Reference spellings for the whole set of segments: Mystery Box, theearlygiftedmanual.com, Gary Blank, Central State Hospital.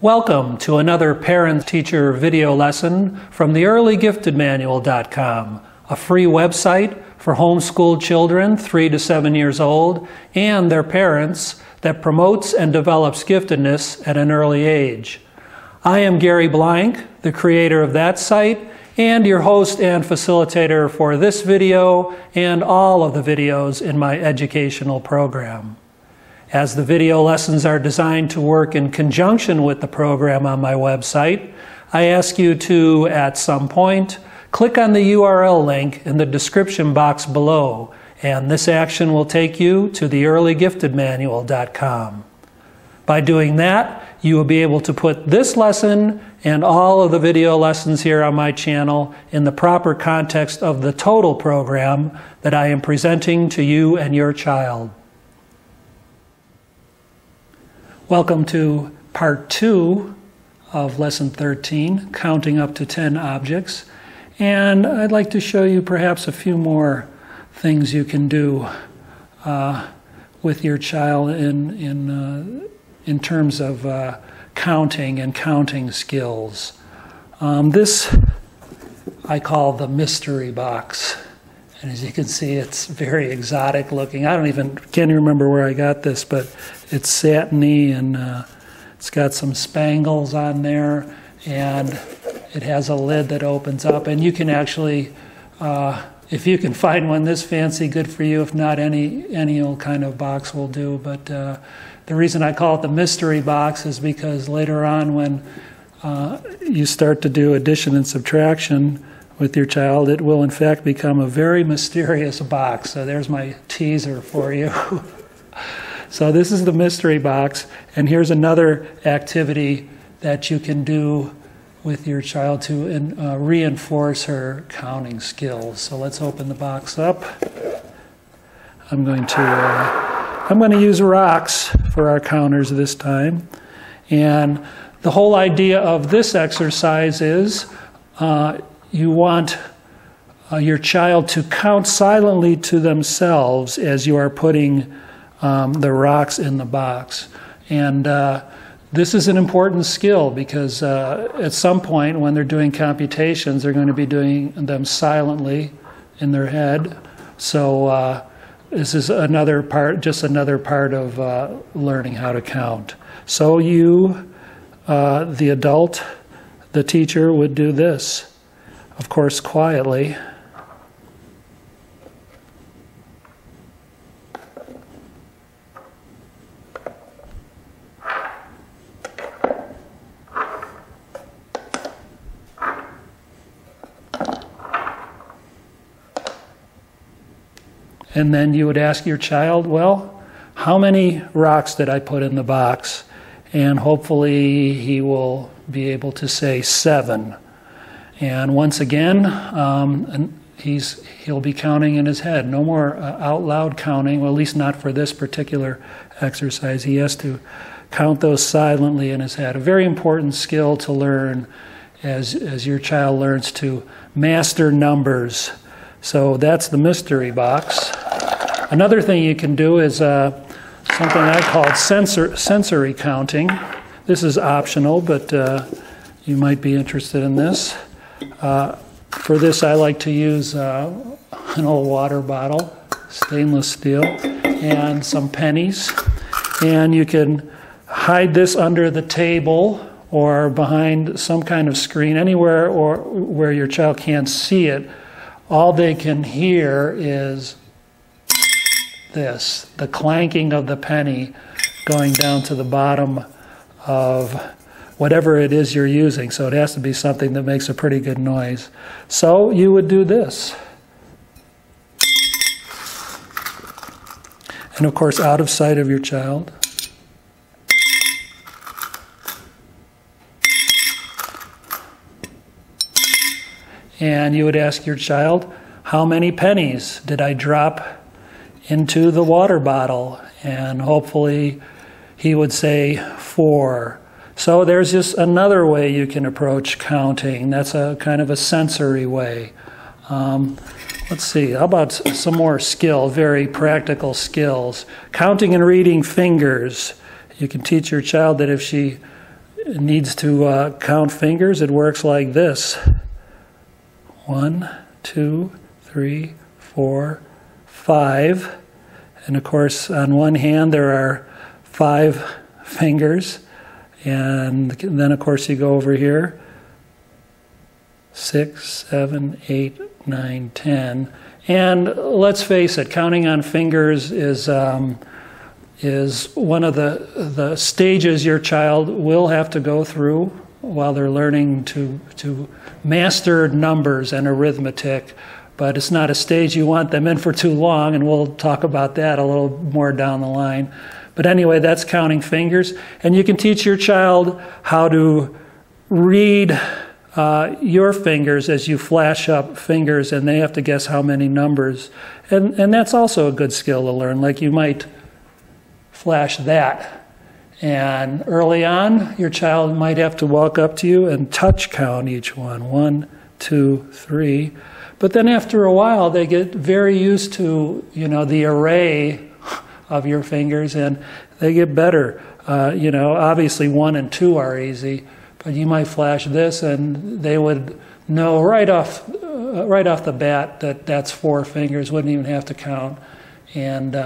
Welcome to another parent-teacher video lesson from theearlygiftedmanual.com, a free website for homeschooled children 3 to 7 years old and their parents that promotes and develops giftedness at an early age. I am Gary Blank, the creator of that site and your host and facilitator for this video and all of the videos in my educational program. As the video lessons are designed to work in conjunction with the program on my website, I ask you to, at some point, click on the URL link in the description box below, and this action will take you to theearlygiftedmanual.com. By doing that, you will be able to put this lesson and all of the video lessons here on my channel in the proper context of the total program that I am presenting to you and your child. Welcome to part 2 of lesson 13, counting up to 10 objects. And I'd like to show you perhaps a few more things you can do with your child in terms of counting and counting skills. This I call the mystery box. And as you can see, it's very exotic looking. I can't remember where I got this, but it's satiny and it's got some spangles on there, and it has a lid that opens up. And you can actually, if you can find one this fancy, good for you. If not, any old kind of box will do. But the reason I call it the mystery box is because later on when you start to do addition and subtraction with your child, it will in fact become a very mysterious box. So there's my teaser for you. So this is the mystery box, and here's another activity that you can do with your child to reinforce her counting skills. So let's open the box up. I'm going to use rocks for our counters this time, and the whole idea of this exercise is you want your child to count silently to themselves as you are putting the rocks in the box. And this is an important skill because at some point when they're doing computations, they're going to be doing them silently in their head. So this is another part, just another part of learning how to count. So you, the adult, the teacher, would do this. Of course, quietly. And then you would ask your child, well, how many rocks did I put in the box? And hopefully he will be able to say 7. And once again, he'll be counting in his head. No more out loud counting, well, at least not for this particular exercise. He has to count those silently in his head. A very important skill to learn as your child learns to master numbers. So that's the mystery box. Another thing you can do is something I called sensory counting. This is optional, but you might be interested in this. For this, I like to use an old water bottle, stainless steel, and some pennies. And you can hide this under the table or behind some kind of screen, anywhere or where your child can't see it. All they can hear is this, the clanking of the penny going down to the bottom of whatever it is you're using. So it has to be something that makes a pretty good noise. So you would do this. And of course, out of sight of your child. And you would ask your child, how many pennies did I drop into the water bottle? And hopefully he would say 4. So there's just another way you can approach counting. That's a kind of a sensory way. Let's see, how about some more skill, very practical skills. Counting and reading fingers. You can teach your child that if she needs to count fingers, it works like this. 1, 2, 3, 4, 5. And of course, on one hand, there are 5 fingers. And then, of course, you go over here. 6, 7, 8, 9, 10. And let's face it, counting on fingers is one of the stages your child will have to go through while they're learning to master numbers and arithmetic. But it's not a stage you want them in for too long, and we'll talk about that a little more down the line. But anyway, that's counting fingers. And you can teach your child how to read your fingers as you flash up fingers, and they have to guess how many numbers. And that's also a good skill to learn. Like, you might flash that, and early on your child might have to walk up to you and touch count each one. 1, 2, 3. But then after a while they get very used to, you know, the array of your fingers, and they get better. You know, obviously 1 and 2 are easy. But you might flash this, and they would know right off the bat that that's 4 fingers. Wouldn't even have to count, and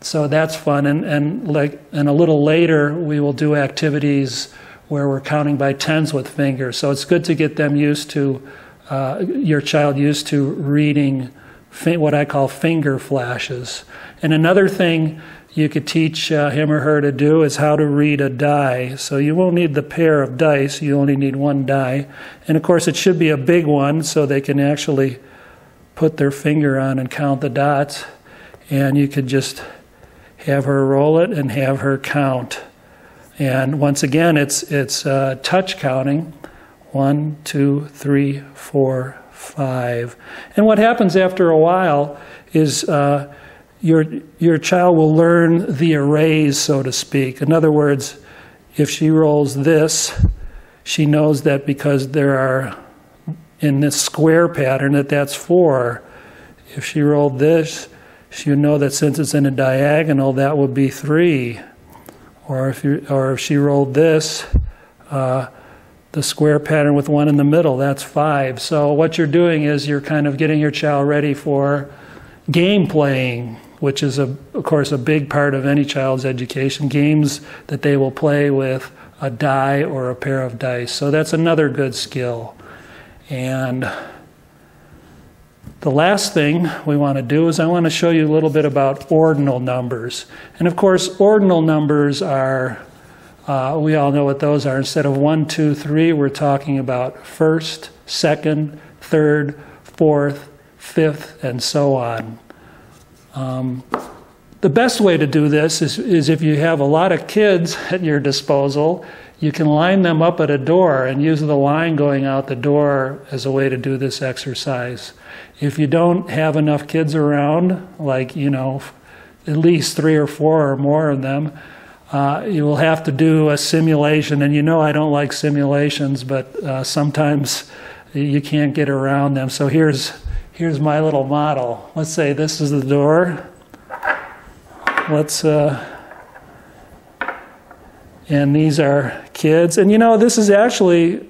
so that's fun. And a little later, we will do activities where we're counting by 10s with fingers. So it's good to get them used to your child used to reading what I call finger flashes. And another thing you could teach him or her to do is how to read a die. So you won't need the pair of dice, you only need one die. And of course it should be a big one so they can actually put their finger on and count the dots. And you could just have her roll it and have her count. And once again, it's touch counting. 1, 2, 3, 4, 5. And what happens after a while is your child will learn the arrays, so to speak. In other words, if she rolls this, she knows that because there are in this square pattern that that's 4. If she rolled this, she would know that since it's in a diagonal, that would be 3. Or if she rolled this, the square pattern with 1 in the middle, that's 5. So what you're doing is you're kind of getting your child ready for game playing, which is, of course, a big part of any child's education. Games that they will play with a die or a pair of dice. So that's another good skill. And the last thing we want to do is I want to show you a little bit about ordinal numbers. And of course, ordinal numbers are, we all know what those are. Instead of 1, 2, 3, we're talking about 1st, 2nd, 3rd, 4th, 5th, and so on. The best way to do this is if you have a lot of kids at your disposal, you can line them up at a door and use the line going out the door as a way to do this exercise. If you don't have enough kids around, like, you know, at least 3 or 4 or more of them, you will have to do a simulation. And you know I don't like simulations, but sometimes you can't get around them. So here's my little model. Let's say this is the door. Let's, and these are kids. And you know, this is actually,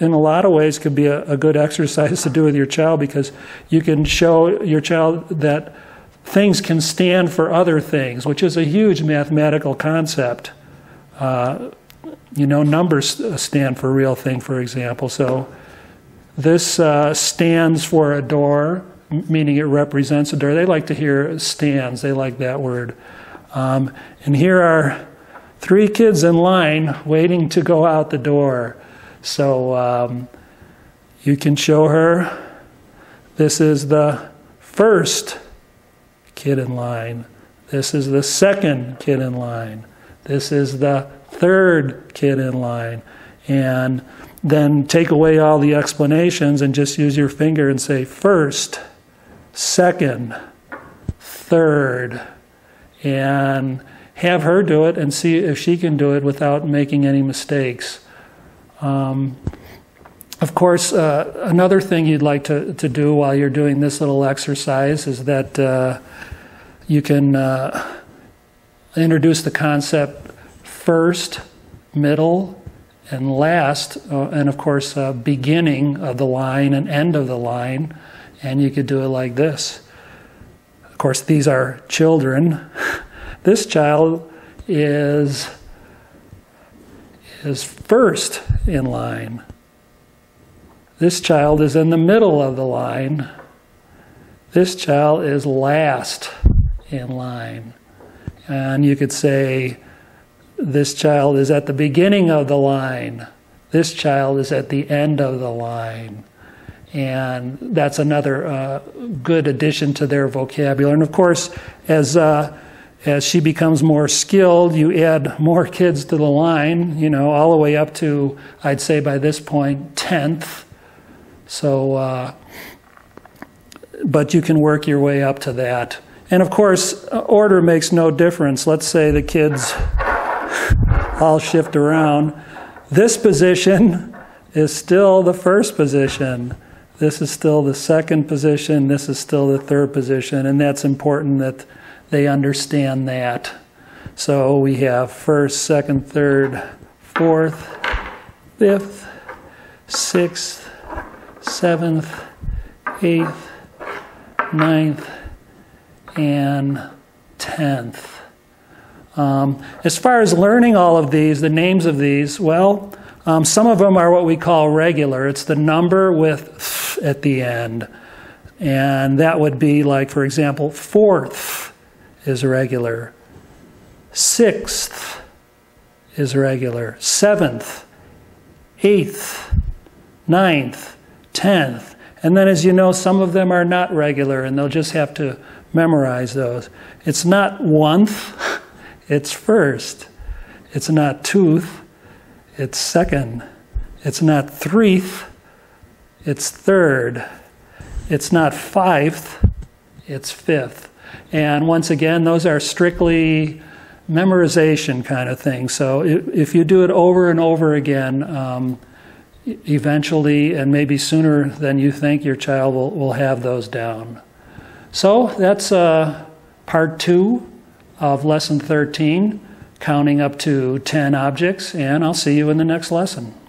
in a lot of ways, could be a good exercise to do with your child, because you can show your child that things can stand for other things, which is a huge mathematical concept. You know, numbers stand for real thing, for example. So this stands for a door, meaning it represents a door. They like to hear stands. They like that word. And here are 3 kids in line waiting to go out the door. So you can show her. This is the 1st kid in line. This is the 2nd kid in line. This is the 3rd kid in line. And then take away all the explanations and just use your finger and say 1st, 2nd, 3rd, and have her do it and see if she can do it without making any mistakes. Of course, another thing you'd like to do while you're doing this little exercise is that you can introduce the concept first, middle, And last, and of course, beginning of the line and end of the line. And you could do it like this. Of course, these are children. This child is first in line. This child is in the middle of the line. This child is last in line. And you could say, this child is at the beginning of the line. This child is at the end of the line. And that's another good addition to their vocabulary. And of course, as she becomes more skilled, you add more kids to the line, you know, all the way up to, I'd say by this point, 10th. So, but you can work your way up to that. And of course, order makes no difference. Let's say the kids all shift around. This position is still the first position. This is still the second position. This is still the third position. And that's important that they understand that. So we have first, second, third, fourth, fifth, sixth, seventh, eighth, ninth, and 10th. As far as learning all of these, the names of these, well, some of them are what we call regular. It's the number with th at the end. And that would be like, for example, fourth is regular. Sixth is regular. Seventh, eighth, ninth, 10th. And then, as you know, some of them are not regular, and they'll just have to memorize those. It's not oneth, it's first. It's not tooth, it's second. It's not threeth, it's third. It's not fifth, it's fifth. And once again, those are strictly memorization kind of things. So if you do it over and over again, eventually, and maybe sooner than you think, your child will have those down. So that's part 2 of lesson 13, counting up to 10 objects, and I'll see you in the next lesson.